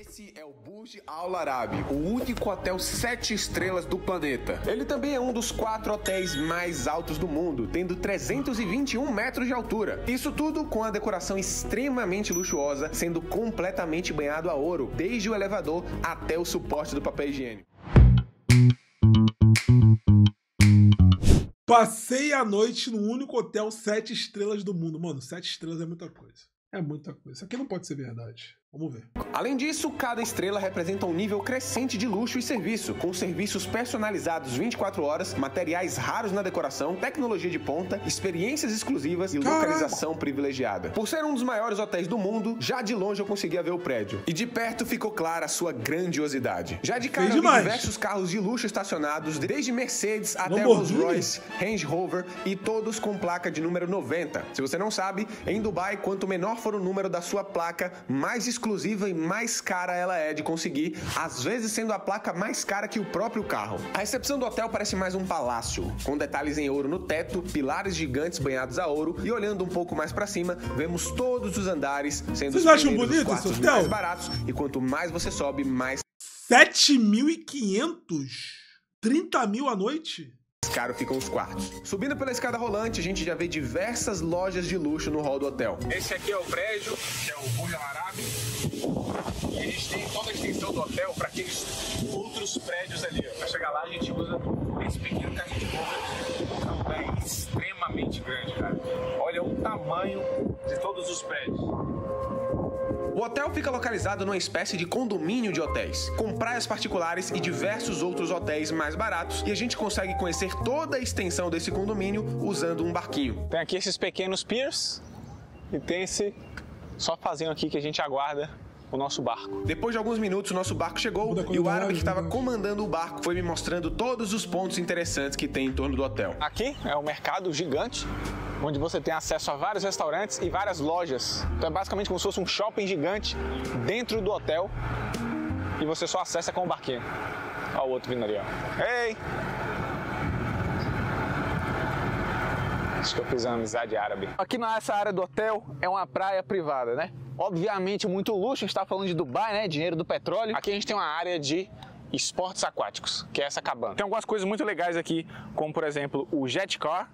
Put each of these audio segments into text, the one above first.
Esse é o Burj Al Arab, o único hotel 7 estrelas do planeta. Ele também é um dos 4 hotéis mais altos do mundo, tendo 321 metros de altura. Isso tudo com a decoração extremamente luxuosa, sendo completamente banhado a ouro, desde o elevador até o suporte do papel higiênico. Passei a noite no único hotel 7 estrelas do mundo. Mano, 7 estrelas é muita coisa. É muita coisa. Isso aqui não pode ser verdade. Vamos ver. Além disso, cada estrela representa um nível crescente de luxo e serviço, com serviços personalizados 24 horas, materiais raros na decoração, tecnologia de ponta, experiências exclusivas e localização privilegiada. Por ser um dos maiores hotéis do mundo, já de longe eu conseguia ver o prédio. E de perto ficou clara a sua grandiosidade. Já de cara, diversos carros de luxo estacionados, desde Mercedes até Rolls Royce, Range Rover, e todos com placa de número 90. Se você não sabe, em Dubai, quanto menor for o número da sua placa, mais exclusiva e mais cara ela é de conseguir, às vezes sendo a placa mais cara que o próprio carro. A recepção do hotel parece mais um palácio, com detalhes em ouro no teto, pilares gigantes banhados a ouro, e olhando um pouco mais pra cima, vemos todos os andares, sendo os quartos mais baratos, e quanto mais você sobe, mais... 7.500? 30 mil a noite? Caro ficam os quartos. Subindo pela escada rolante, a gente já vê diversas lojas de luxo no hall do hotel. Esse aqui é o prédio, que é o Burj Al Arab. Eles têm toda a extensão do hotel para aqueles outros prédios ali. Para chegar lá, a gente usa esse pequeno carrinho de bola, que é extremamente grande, cara. Olha o tamanho de todos os prédios. O hotel fica localizado numa espécie de condomínio de hotéis, com praias particulares e diversos outros hotéis mais baratos, e a gente consegue conhecer toda a extensão desse condomínio usando um barquinho. Tem aqui esses pequenos piers e tem esse sofazinho aqui que a gente aguarda o nosso barco. Depois de alguns minutos, o nosso barco chegou e o árabe que estava comandando o barco foi me mostrando todos os pontos interessantes que tem em torno do hotel. Aqui é um mercado gigante, onde você tem acesso a vários restaurantes e várias lojas. Então é basicamente como se fosse um shopping gigante dentro do hotel e você só acessa com o barquinho. Olha o outro vindo ali, ó. Ei! Acho que eu fiz uma amizade árabe. Aqui nessa área do hotel é uma praia privada, né? Obviamente muito luxo, a gente tá falando de Dubai, né? Dinheiro do petróleo. Aqui a gente tem uma área de esportes aquáticos, que é essa cabana. Tem algumas coisas muito legais aqui, como por exemplo o jet car,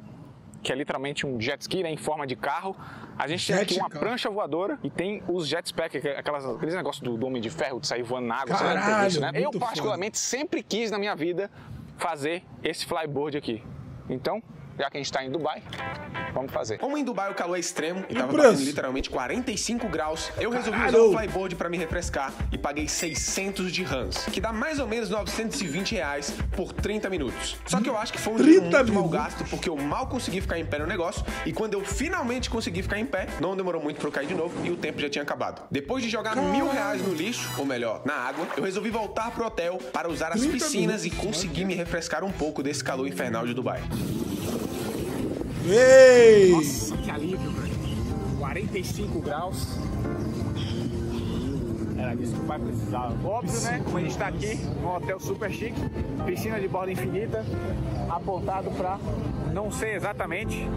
que é literalmente um jet ski, né, em forma de carro. A gente tem aqui uma prancha voadora e tem os jetpacks, aqueles negócios do Homem de Ferro, de sair voando na água. Caralho, você isso, né? Eu particularmente sempre quis na minha vida fazer esse flyboard aqui. Então, já que a gente tá em Dubai, vamos fazer. Como em Dubai o calor é extremo e tava batendo literalmente 45 graus, eu resolvi usar o flyboard pra me refrescar e paguei 600 dirhams, que dá mais ou menos R$920 por 30 minutos. Só que eu acho que foi um dia muito mal gasto, porque eu mal consegui ficar em pé no negócio, e quando eu finalmente consegui ficar em pé, não demorou muito pra eu cair de novo e o tempo já tinha acabado. Depois de jogar R$1.000 no lixo, ou melhor, na água, eu resolvi voltar pro hotel para usar as piscinas e conseguir me refrescar um pouco desse calor infernal de Dubai. Ei! Nossa, que alívio, velho. 45 graus. Era disso que o pai precisava. Óbvio, né? Como a gente tá aqui, um hotel super chique, piscina de borda infinita, apontado pra não sei exatamente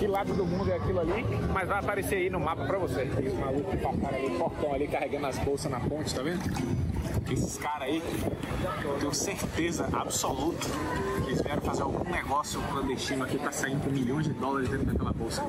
que lado do mundo é aquilo ali, mas vai aparecer aí no mapa pra você. Tem os malucos que passaram ali, portão ali, carregando as bolsas na ponte, tá vendo? Esses caras aí, eu tenho certeza absoluta que eles vieram fazer algum negócio clandestino aqui pra sair com milhões de dólares dentro daquela bolsa.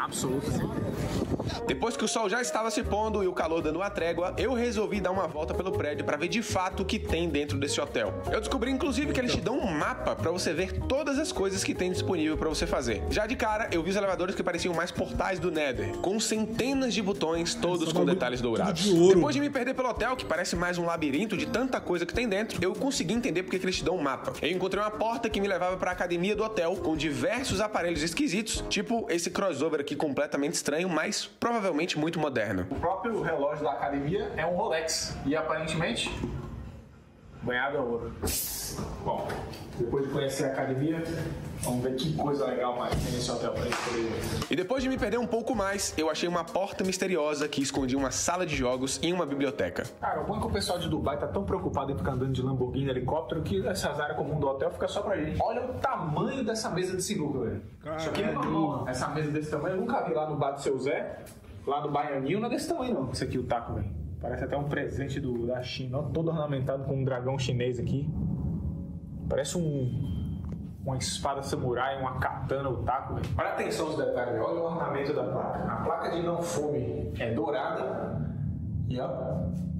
Absoluta certeza. Depois que o sol já estava se pondo e o calor dando uma trégua, eu resolvi dar uma volta pelo prédio pra ver de fato o que tem dentro desse hotel. Eu descobri inclusive que eles te dão um mapa pra você ver todas as coisas que tem disponível pra você fazer. Já de cara, eu vi os elevadores que pareciam mais portais do Nether, com centenas de botões, todos com detalhes dourados. Depois de me perder pelo hotel, que parece mais um labirinto de tanta coisa que tem dentro, eu consegui entender porque que eles te dão um mapa. Eu encontrei uma porta que me levava para a academia do hotel, com diversos aparelhos esquisitos, tipo esse crossover aqui completamente estranho, mas provavelmente muito moderno. O próprio relógio da academia é um Rolex, e aparentemente banhado a ouro. Bom, depois de conhecer a academia, vamos ver que coisa legal mais tem nesse hotel pra gente poder ver. E depois de me perder um pouco mais, eu achei uma porta misteriosa que escondia uma sala de jogos e uma biblioteca. Cara, o bom é que o pessoal de Dubai tá tão preocupado em ficar andando de Lamborghini e helicóptero que essas áreas comuns do hotel fica só pra gente. Olha o tamanho dessa mesa de sinuca, velho. Isso aqui é normal. Essa mesa desse tamanho eu nunca vi lá no bar do Seu Zé, lá no Baianinho, não é desse tamanho não. Isso aqui é o taco, velho. Parece até um presente da China, todo ornamentado com um dragão chinês aqui. Parece uma espada samurai, uma katana, o taco. Véio. Olha a atenção aos detalhes, olha o ornamento da placa. A placa de não fume é dourada. E ó.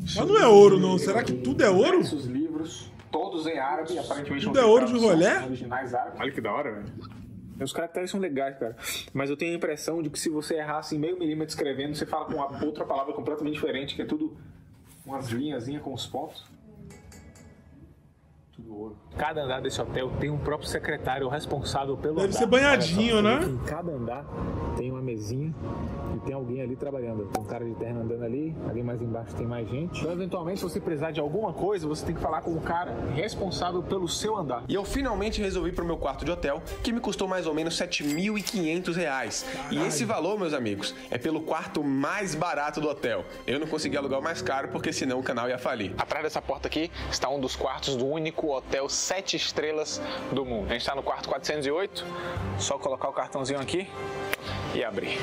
Mas não é ouro, não. Será que tudo é ouro? Esses livros, todos em árabe, aparentemente tudo é ouro de rolé? Originais árabes. Olha que da hora, velho. Os caracteres são legais, cara. Mas eu tenho a impressão de que se você errar assim meio milímetro escrevendo, você fala com uma outra palavra completamente diferente, que é tudo umas linhazinhas com os pontos. Tudo ouro. Cada andar desse hotel tem um próprio secretário responsável pelo andar. Deve ser banhadinho, né? Em cada andar tem uma mesinha e tem alguém ali trabalhando. Tem um cara de terno andando ali, ali mais embaixo tem mais gente. Então, eventualmente, se você precisar de alguma coisa, você tem que falar com o cara responsável pelo seu andar. E eu finalmente resolvi pro meu quarto de hotel, que me custou mais ou menos R$7.500. E esse valor, meus amigos, é pelo quarto mais barato do hotel. Eu não consegui alugar o mais caro, porque senão o canal ia falir. Atrás dessa porta aqui está um dos quartos do único hotel 7 estrelas do mundo. A gente está no quarto 408, só colocar o cartãozinho aqui e abrir.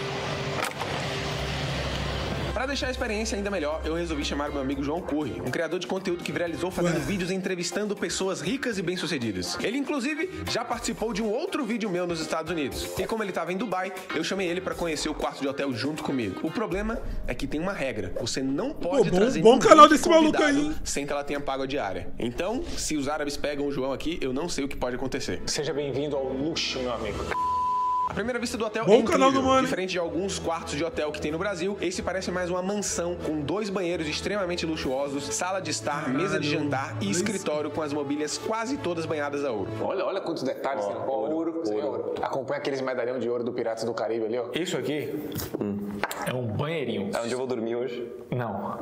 Para deixar a experiência ainda melhor, eu resolvi chamar meu amigo João Curry, um criador de conteúdo que viralizou fazendo vídeos entrevistando pessoas ricas e bem-sucedidas. Ele, inclusive, já participou de um outro vídeo meu nos Estados Unidos. E como ele estava em Dubai, eu chamei ele para conhecer o quarto de hotel junto comigo. O problema é que tem uma regra. Você não pode trazer bom canal desse maluco aí, sem que ela tenha pago a diária. Então, se os árabes pegam o João aqui, eu não sei o que pode acontecer. Seja bem-vindo ao luxo, meu amigo. A primeira vista do hotel é incrível. Diferente de alguns quartos de hotel que tem no Brasil, esse parece mais uma mansão com 2 banheiros extremamente luxuosos, sala de estar, mesa de jantar e escritório com as mobílias quase todas banhadas a ouro. Olha quantos detalhes tem. Ouro. Acompanha aqueles medalhão de ouro do Piratas do Caribe ali, ó. Isso aqui é um banheirinho. É onde eu vou dormir hoje? Não.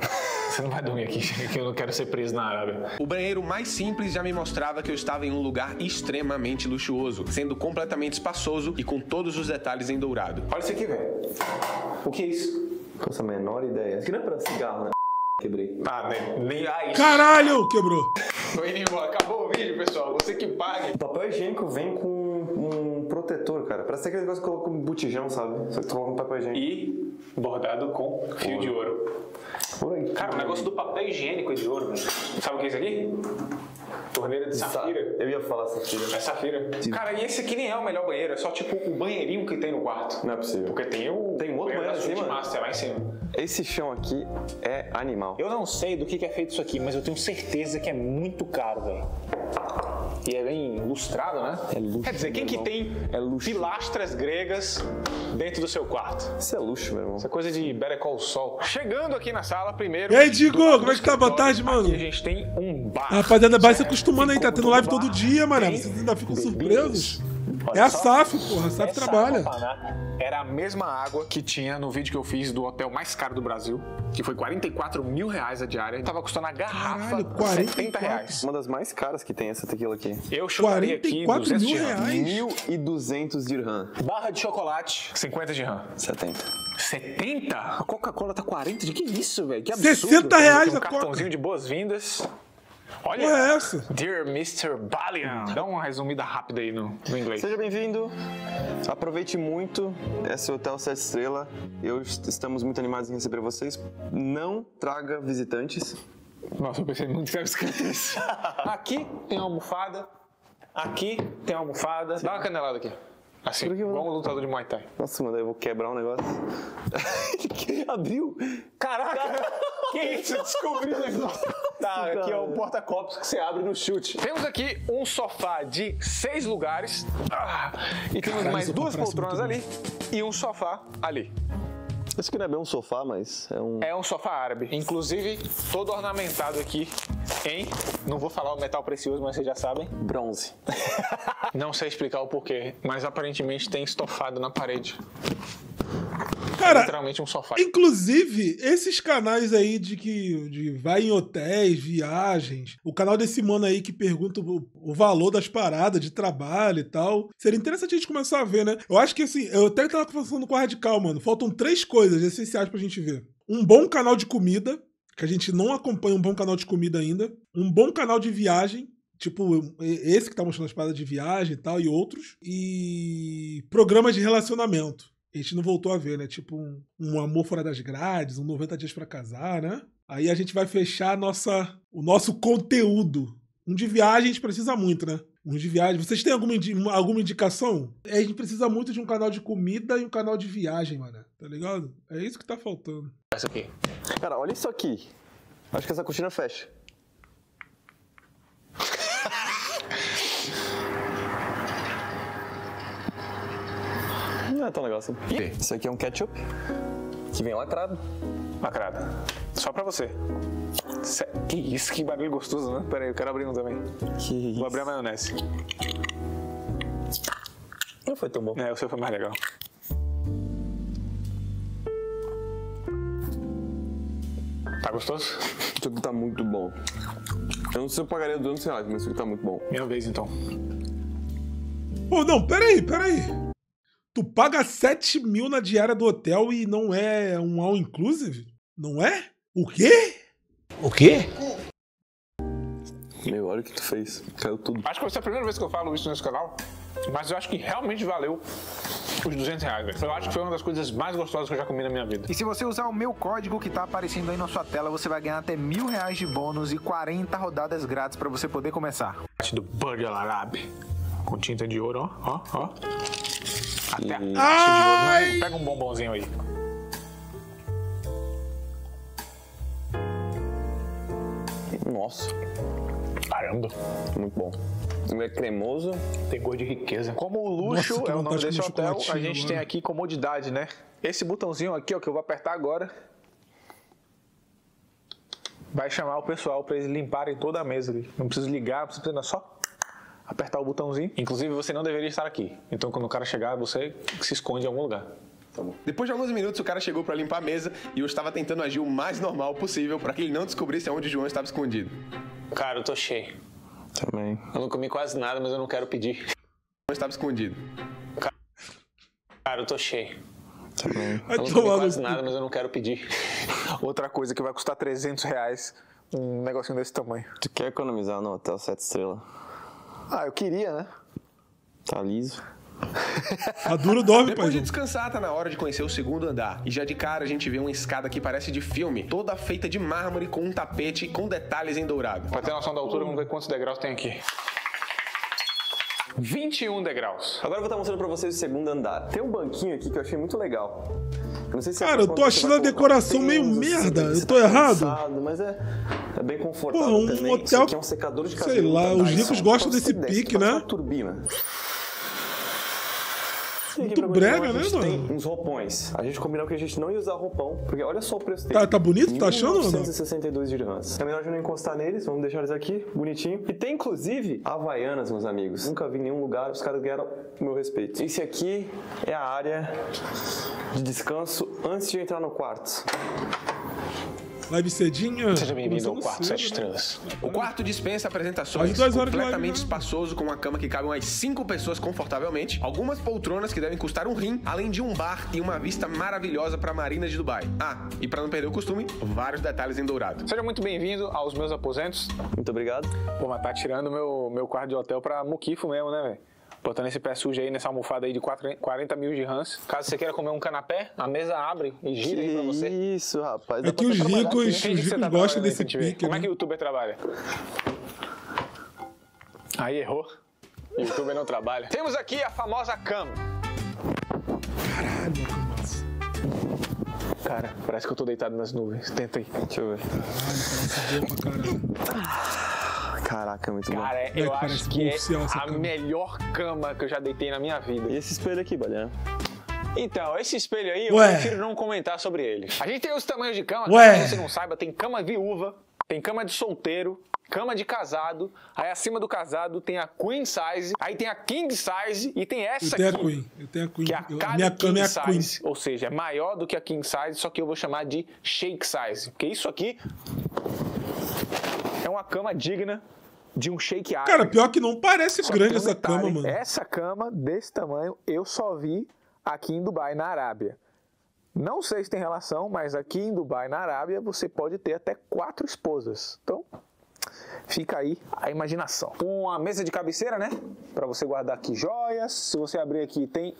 Você não vai dormir aqui, que eu não quero ser preso na Arábia. O banheiro mais simples já me mostrava que eu estava em um lugar extremamente luxuoso, sendo completamente espaçoso e com todos os detalhes em dourado. Olha isso aqui, velho. O que é isso? Nossa, menor ideia. Isso aqui não é pra cigarro, né? Quebrei. Ah, nem... Ai. Caralho! Quebrou. Tô indo embora. Acabou o vídeo, pessoal. Você que pague. O papel higiênico vem com um protetor, cara. Parece aquele negócio que coloca um botijão, sabe? Só que tu coloca um papel higiênico. E bordado com fio de ouro. Cara, o negócio do papel higiênico é de ouro, mano. Sabe o que é isso aqui? Torneira de safira. Eu ia falar safira. É safira. Cara, e esse aqui nem é o melhor banheiro, é só tipo o banheirinho que tem no quarto. Não é possível. Porque tem o... Tem um outro banheiro assim, mano. Master, lá em cima. Esse chão aqui é animal. Eu não sei do que é feito isso aqui, mas eu tenho certeza que é muito caro, velho. E é bem lustrado, né? É luxo. Quer dizer, quem que tem pilastras gregas dentro do seu quarto? Isso é luxo, meu irmão. Isso é coisa de Better Call Saul. Chegando aqui na sala, primeiro... E aí, Digo, como é que tá? Boa tarde, mano. Aqui a gente tem um bar. A rapaziada vai se acostumando aí, tá tendo live todo dia, mano. Vocês ainda ficam surpresos. É a SAF, porra. A SAF trabalha. Era a mesma água que tinha no vídeo que eu fiz do hotel mais caro do Brasil, que foi R$44 mil a diária. Tava custando a garrafa R$70. Uma das mais caras que tem essa tequila aqui. Eu chutaria aqui 1.200 dirham. Barra de chocolate, 50 dirham. 70. 70? A Coca-Cola tá 40? De que isso, velho? Que absurdo. R$60 a Coca. Um cartãozinho de boas-vindas. Olha, é essa? Dear Mr. Balian. Dá uma resumida rápida aí no inglês. Seja bem-vindo, aproveite muito esse hotel 7 estrelas. Estamos muito animados em receber vocês. Não traga visitantes. Nossa, eu pensei muito que era escrito isso. Aqui tem uma almofada. Aqui tem uma almofada. Dá uma canelada aqui. Assim, igual um lutador de Muay Thai. Nossa, mano, eu vou quebrar um negócio. Abriu? Caraca! Que isso? Descobri o negócio. Tá, aqui é o porta-copos que você abre no chute. Temos aqui um sofá de 6 lugares. E temos mais 2 poltronas ali e um sofá ali. Esse aqui não é bem um sofá, mas é um... É um sofá árabe. Inclusive, todo ornamentado aqui em... Não vou falar o metal precioso, mas vocês já sabem. Bronze. Não sei explicar o porquê, mas aparentemente tem estofado na parede. Cara, é literalmente um sofá. Inclusive, esses canais aí de vai em hotéis, viagens, o canal desse mano aí que pergunta o valor das paradas de trabalho e tal, seria interessante a gente começar a ver, né? Eu acho que assim, eu até tava conversando com o Radical, mano, faltam 3 coisas essenciais pra gente ver. Um bom canal de comida, que a gente não acompanha um bom canal de comida ainda, um bom canal de viagem, tipo esse que tá mostrando as paradas de viagem e tal, e outros, e programas de relacionamento. A gente não voltou a ver, né? Tipo um Amor Fora das Grades, um 90 Dias pra Casar, né? Aí a gente vai fechar o nosso conteúdo. Um de viagem a gente precisa muito, né? Um de viagem. Vocês têm alguma indicação? A gente precisa muito de um canal de comida e um canal de viagem, mano. Tá ligado? É isso que tá faltando. Isso aqui. Cara, olha isso aqui. Acho que essa cortina fecha. Não é tão legal assim. Isso aqui é um ketchup que vem lacrado. Lacrado. Só pra você. Que isso, que bagulho gostoso, né? Pera aí, eu quero abrir um também. Que isso. Vou abrir a maionese. Não foi tão bom. É, o seu foi mais legal. Tá gostoso? Isso aqui tá muito bom. Eu não sei se eu pagaria R$200, mas isso aqui tá muito bom. Minha vez, então. Oh, não, pera aí. Tu paga 7 mil na diária do hotel e não é um all-inclusive? Não é? O quê? O quê? Meu, olha o que tu fez. Caiu tudo. Acho que vai ser a primeira vez que eu falo isso nesse canal, mas eu acho que realmente valeu os R$200, velho. Eu acho que foi uma das coisas mais gostosas que eu já comi na minha vida. E se você usar o meu código que tá aparecendo aí na sua tela, você vai ganhar até R$1.000 de bônus e 40 rodadas grátis pra você poder começar. Do Burj Al Arab. Com tinta de ouro, ó, ó, ó. Até a parte de ouro. Pega um bombonzinho aí. Nossa. Caramba. Muito bom. É cremoso. Tem gosto de riqueza. Como o luxo, nossa, é o nome desse hotel, a gente, mano, tem aqui comodidade, né? Esse botãozinho aqui, ó, que eu vou apertar agora, vai chamar o pessoal pra eles limparem toda a mesa ali. Não preciso ligar, não preciso fazer, só apertar o botãozinho. Inclusive, você não deveria estar aqui. Então, quando o cara chegar, você se esconde em algum lugar. Tá bom. Depois de alguns minutos, o cara chegou pra limpar a mesa e eu estava tentando agir o mais normal possível pra que ele não descobrisse onde o João estava escondido. Cara, eu tô cheio. Também. Eu não comi quase nada, mas eu não quero pedir. Eu estava escondido. Cara, eu tô cheio. Também. Eu não comi quase nada, mas eu não quero pedir. Outra coisa que vai custar R$300, um negocinho desse tamanho. Tu quer economizar no hotel 7 estrelas? Ah, eu queria, né? Tá liso. Tá duro, dorme, pai. Depois de descansar, tá na hora de conhecer o segundo andar. E já de cara a gente vê uma escada que parece de filme, toda feita de mármore com um tapete com detalhes em dourado. Pra ter noção da altura, vamos ver quantos degraus tem aqui. 21 degraus. Agora eu vou estar mostrando pra vocês o segundo andar. Tem um banquinho aqui que eu achei muito legal. Não sei se é, cara, eu tô achando a decoração meio merda. Eu tô errado? Cansado, mas é bem confortável. Pô, um também. Hotel que é um secador de cabelo. Sei lá, os ricos gostam desse pique, né? Uma turbina. Muito brega, né, mano? Tem uns roupões. A gente combinou que a gente não ia usar roupão, porque olha só o preço dele. Tá bonito? Tá achando, mano? 162 dirhams. É melhor a gente não encostar neles, vamos deixar eles aqui, bonitinho. E tem, inclusive, Havaianas, meus amigos. Nunca vi em nenhum lugar, os caras ganharam o meu respeito. Esse aqui é a área de descanso antes de entrar no quarto. Live cedinho. Seja bem-vindo ao quarto 7 estrelas. O quarto dispensa apresentações, completamente espaçoso, com uma cama que cabe umas 5 pessoas confortavelmente, algumas poltronas que devem custar um rim, além de um bar e uma vista maravilhosa para a Marina de Dubai. Ah, e para não perder o costume, vários detalhes em dourado. Seja muito bem-vindo aos meus aposentos. Muito obrigado. Pô, mas tá tirando meu quarto de hotel para muquifo mesmo, né, velho? Botando esse pé sujo aí nessa almofada aí de 40 mil dirhams. Caso você queira comer um canapé, a mesa abre e gira aí pra você. Isso, rapaz. É que os ricos gostam desse pique. Como é que o youtuber trabalha? Aí errou. O youtuber não trabalha. Temos aqui a famosa cama. Caralho, como assim? Cara, parece que eu tô deitado nas nuvens. Tenta aí. Deixa eu ver. Caralho. Caraca, muito bom. Cara, eu acho que é a melhor cama que eu já deitei na minha vida. E esse espelho aqui, Baleana? Então, esse espelho aí, eu prefiro não comentar sobre ele. A gente tem os tamanhos de cama, caso você não saiba, tem cama viúva, tem cama de solteiro, cama de casado, aí acima do casado tem a queen size, aí tem a king size e tem essa aqui. Eu tenho a queen. Que é a minha cama é a queen size, ou seja, é maior do que a king size, só que eu vou chamar de shake size, porque isso aqui é uma cama digna de um shake árabe. Cara, pior que não parece grande essa cama, mano. Essa cama desse tamanho eu só vi aqui em Dubai, na Arábia. Não sei se tem relação, mas aqui em Dubai, na Arábia, você pode ter até 4 esposas. Então, fica aí a imaginação. Uma mesa de cabeceira, né? Pra você guardar aqui joias. Se você abrir aqui, tem...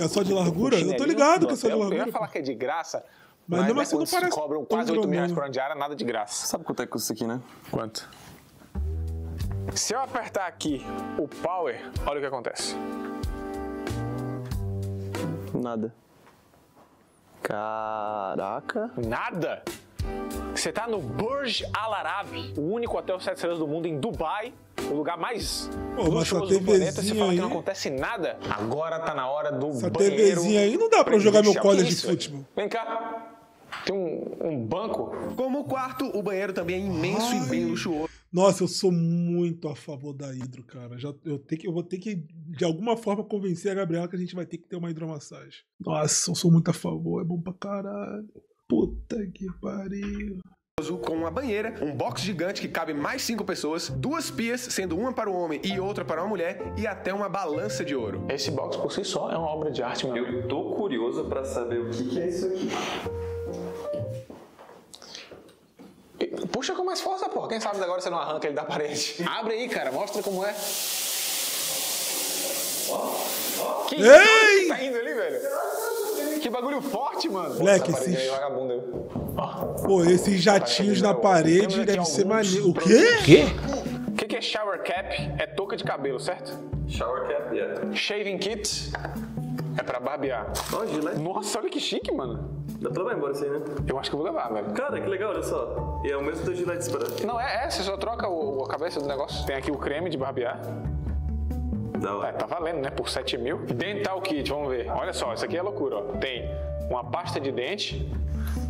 É só de largura? Eu tô ligado que é só de largura. Eu ia falar que é de graça... Mas quando não parece cobram quase 8 mil reais por ano de diária, nada de graça. Sabe quanto é que custa isso aqui, né? Quanto? Se eu apertar aqui o power, olha o que acontece. Nada. Caraca. Nada? Você tá no Burj Al Arab, o único hotel 7 estrelas do mundo em Dubai, o lugar mais luxuoso do planeta. Você fala aí que não acontece nada. Agora tá na hora do essa banheiro. Essa TVzinha aí não dá pra eu jogar meu college de futebol. Vem cá. Tem um banco. Como o quarto, o banheiro também é imenso e bem luxuoso. Nossa, eu sou muito a favor da hidro, cara. Eu vou ter que, de alguma forma, convencer a Gabriela que a gente vai ter que ter uma hidromassagem. Nossa, eu sou muito a favor. É bom pra caralho. Puta que pariu. Com uma banheira, um box gigante que cabe mais 5 pessoas, 2 pias, sendo uma para o homem e outra para uma mulher, e até uma balança de ouro. Esse box por si só é uma obra de arte, mano. Eu tô curioso pra saber o que é isso aqui. Puxa com mais força, pô. Quem sabe agora você não arranca ele da parede. Abre aí, cara. Mostra como é. Ó. Que isso tá indo ali, velho? Que bagulho forte, mano. Moleque, pô, esses jatinhos na parede deve ser maneiro. O quê? O quê? O que é shower cap? É touca de cabelo, certo? Shower cap, yeah. Shaving kit é pra barbear. Onde, né? Nossa, olha que chique, mano. Dá pra levar embora isso aí, né? Eu acho que eu vou levar, velho. Cara, que legal, olha só. E é o mesmo do Gillette Spray. Não, é essa, só troca a cabeça do negócio. Tem aqui o creme de barbear. Não. É, tá valendo, né? Por 7 mil. Dental kit, vamos ver. Olha só, isso aqui é loucura, ó. Tem uma pasta de dente,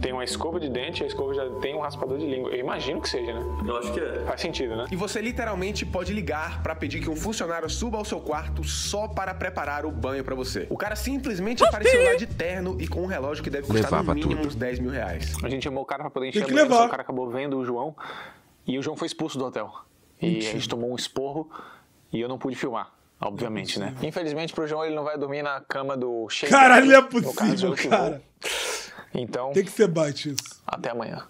tem uma escova de dente, a escova já tem um raspador de língua. Eu imagino que seja, né? Eu acho que é. Faz sentido, né? E você literalmente pode ligar pra pedir que um funcionário suba ao seu quarto só para preparar o banho pra você. O cara simplesmente apareceu lá de terno e com um relógio que deve custar no mínimo uns 10 mil reais. A gente chamou o cara pra poder encher a banheira, só o cara acabou vendo o João e o João foi expulso do hotel. E a gente tomou um esporro e eu não pude filmar. Obviamente, né? Infelizmente, pro João, ele não vai dormir na cama do Sheik. Caralho, não é possível, cara. Então... tem que ser bate isso. Até amanhã.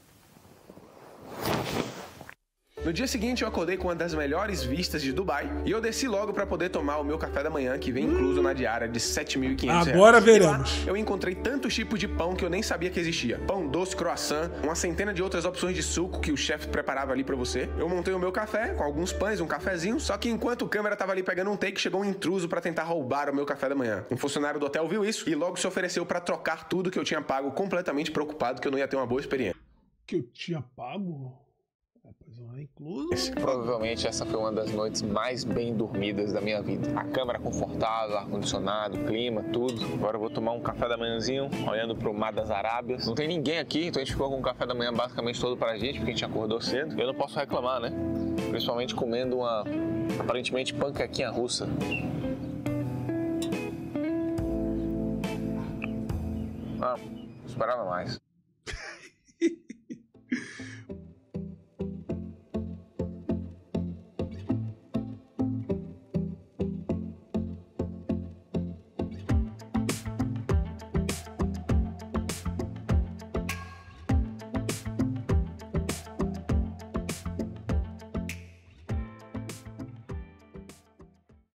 No dia seguinte, eu acordei com uma das melhores vistas de Dubai e eu desci logo pra poder tomar o meu café da manhã, que vem incluso na diária de 7.500 reais. Agora veremos. Lá, eu encontrei tantos tipos de pão que eu nem sabia que existia. Pão doce, croissant, uma centena de outras opções de suco que o chefe preparava ali pra você. Eu montei o meu café com alguns pães, um cafezinho, só que enquanto o câmera tava ali pegando um take, chegou um intruso pra tentar roubar o meu café da manhã. Um funcionário do hotel viu isso e logo se ofereceu pra trocar tudo que eu tinha pago, completamente preocupado que eu não ia ter uma boa experiência. Que eu tinha pago? Provavelmente essa foi uma das noites mais bem dormidas da minha vida. A câmera confortável, ar-condicionado, clima, tudo. Agora eu vou tomar um café da manhãzinho, olhando pro Mar das Arábias. Não tem ninguém aqui, então a gente ficou com o café da manhã basicamente todo pra gente, porque a gente acordou cedo. Eu não posso reclamar, né? Principalmente comendo uma, aparentemente, panquequinha russa. Ah, esperava mais.